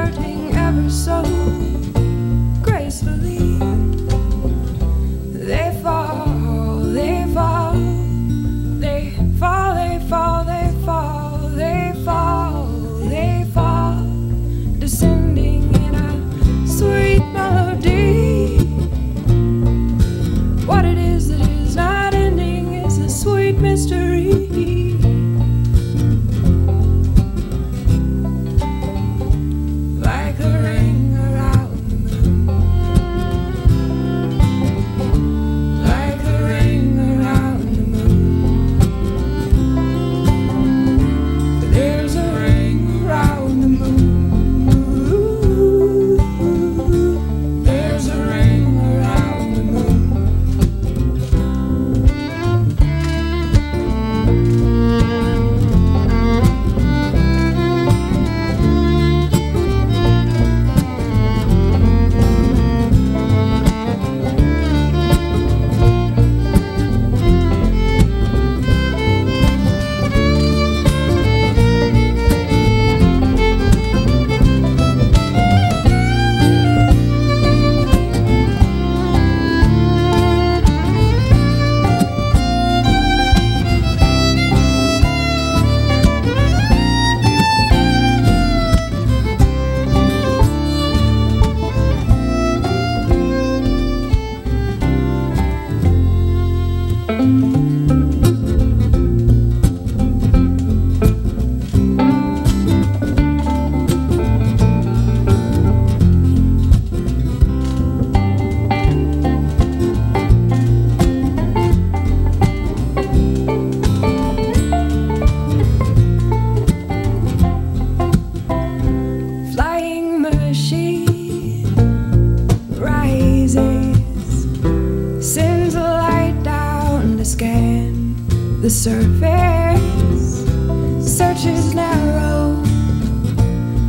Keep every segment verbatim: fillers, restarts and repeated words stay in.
departing ever so gracefully. They fall, they fall, they fall, they fall, they fall, they fall, they fall, descending in a sweet melody. What it is that is not ending is a sweet mystery. Sends a light down to scan the surface. Search is narrow,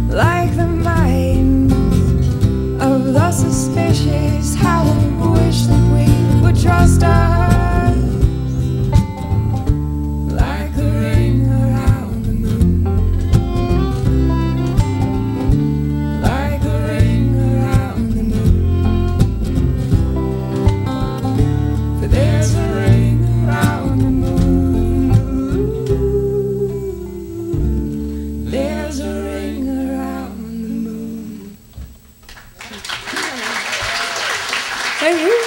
like the minds of the suspicious. How I wish that we would trust us. Thank you.